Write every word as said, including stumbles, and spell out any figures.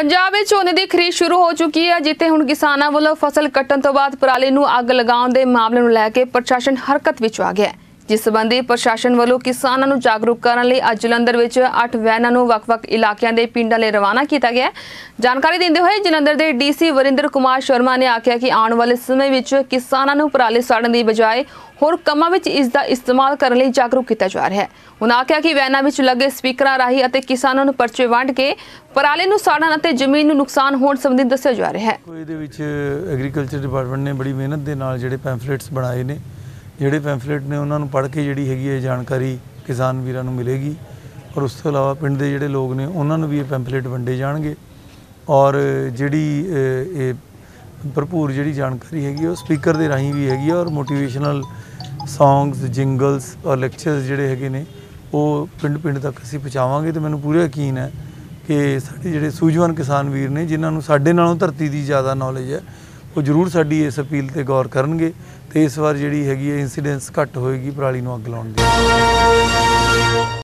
पंजाब में झोने की खरीद शुरू हो चुकी है, जिथे हुण किसानों वालों फसल कट्टण तो बाद पराली नूं अग लगाउण दे मामले नूं लैके प्रशासन हरकत विच आ गया है। जिस संबंधी प्रशासन वालों किसानों नूं जागरूक करने लई अज जलंधर विच अठ वैनां नूं वख-वख इलाकियां दे पिंडां लई रवाना किया गया। जानकारी देंदे होए जलंधर के डीसी वरिंदर कुमार शर्मा ने आख्या कि आने वाले समय विच किसानों नूं पराली साड़न की बजाय होर कामां विच इस दा इस्तेमाल करने लई जागरूक किया जा रहा है। उन्हां आख्या कि वैनां विच लगे स्पीकरां राही अते किसानों नूं परचे वंड के पराले नूं साड़न अते जमीन नूं नुकसान होण संबंधी दस्सिया जा रहा है। इहदे विच एग्रीकल्चर डिपार्टमेंट ने बड़ी मेहनत दे नाल जिहड़े पैम्फलेट्स बनाए ने, जिहड़े पैम्फलेट ने उन्हां नूं पढ़ के जिहड़ी हैगी है जानकारी किसान वीरां नूं मिलेगी और उस तों इलावा पिंड दे जिहड़े लोग ने उन्हां नूं वी इह पैम्फलेट वंडे जाणगे और जिहड़ी इह भरपूर जिहड़ी जानकारी हैगी है स्पीकर दे राहीं वी हैगी और मोटिवेशनल सॉन्ग्स जिंगल्स और लैक्चर्स जिहड़े हैगे ने वो पिंड पिंड तक असीं पहुँचावांगे। तो मैनूं पूरा यकीन है कि साडे जिहड़े सूझवान किसान वीर ने जिन्हां नूं साडे नालों धरती दी ज़्यादा नॉलेज है वो जरूर साडी इस अपील ते गौर करनगे ते इस वार जिहड़ी हैगी है इंसीडेंस घट होएगी पराली नूं अग लाउण दी।